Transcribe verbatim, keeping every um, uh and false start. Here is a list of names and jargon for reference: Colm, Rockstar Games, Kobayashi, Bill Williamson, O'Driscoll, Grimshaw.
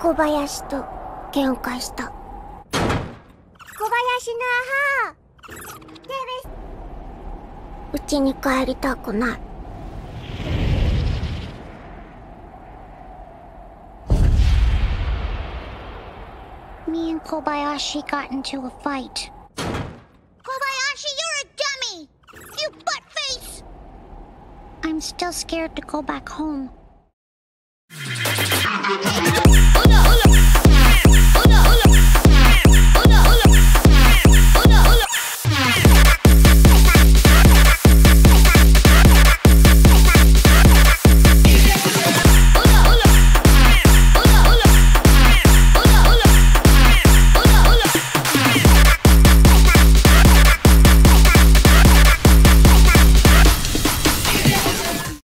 Kobayashi to kenkai shita. Kobayashi na ha! Davis! Uchi ni kaeritaku nai. Me and Kobayashi got into a fight. Kobayashi, you're a dummy! You buttface! I'm still scared to go back home.